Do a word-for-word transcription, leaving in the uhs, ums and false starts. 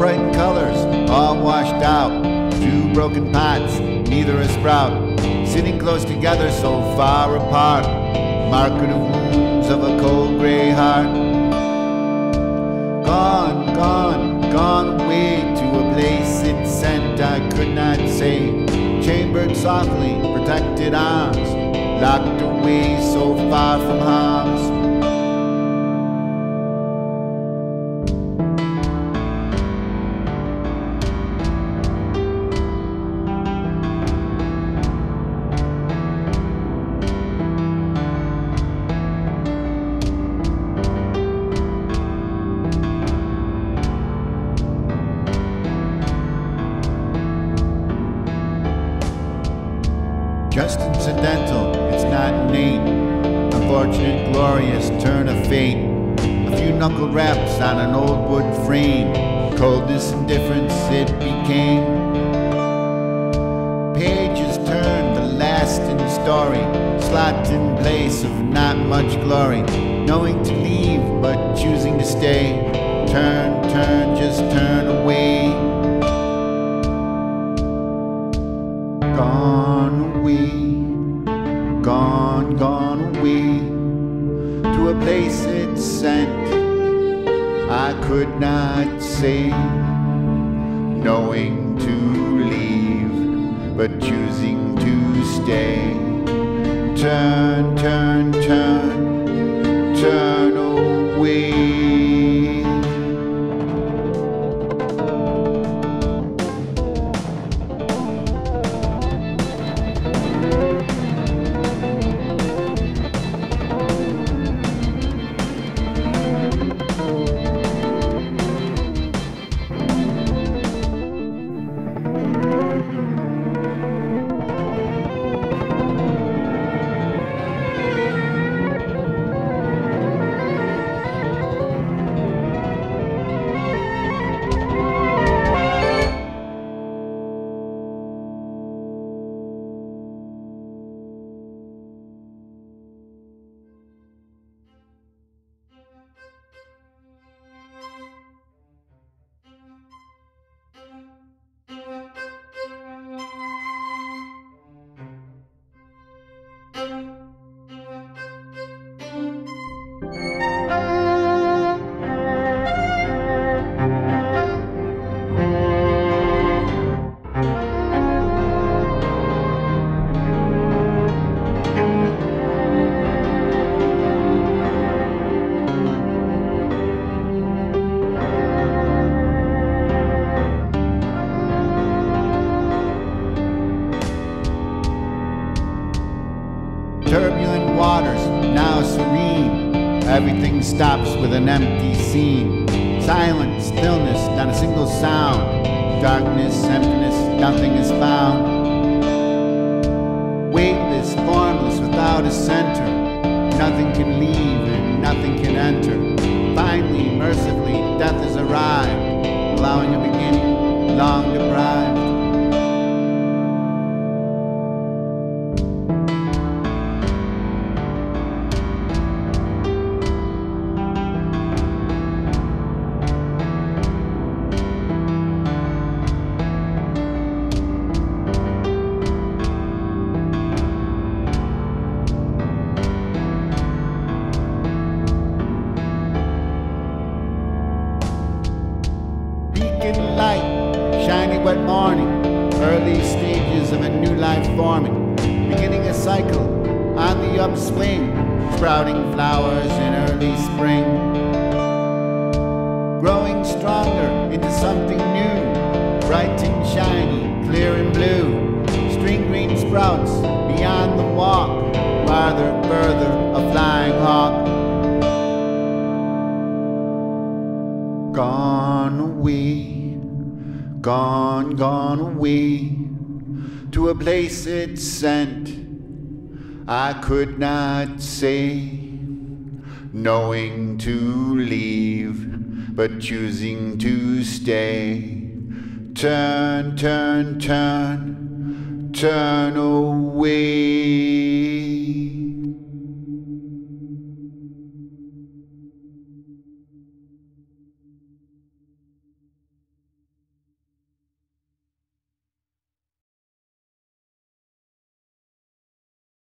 Bright in colors, all washed out. Two broken pots, neither a sprout. Sitting close together, so far apart. Marker of wounds of a cold grey heart. Gone, gone, gone away to a place it sent I could not save. Chambered softly, protected arms, locked away so far from harms. Just incidental, it's not innate. Unfortunate, glorious turn of fate. A few knuckle raps on an old wood frame. Coldness, indifference, it became. Pages turn, the last in the story. Slot in place of not much glory. Knowing to leave, but choosing to stay. Turn, turn, just turn away. Gone. Gone, gone away to a place it sent I could not save. Knowing to leave, but choosing to stay. Turn, turn, turn, turn away. Turbulent waters, now serene. Everything stops with an empty scene. Silence, stillness, not a single sound. Darkness, emptiness, nothing is found. Weightless, formless, without a center. Nothing can leave and nothing can enter. Finally, mercifully, death has arrived, allowing a beginning, long deprived. naked light, shining wet morning, early stages of a new life forming, beginning a cycle on the upswing, sprouting flowers in early spring, growing stronger into something new, bright and shiny, clear and blue, string green sprouts beyond the walk, farther, further, a flying hawk. Gone away, gone, gone away, to a place it sent, I could not say, knowing to leave, but choosing to stay. Turn, turn, turn, turn away.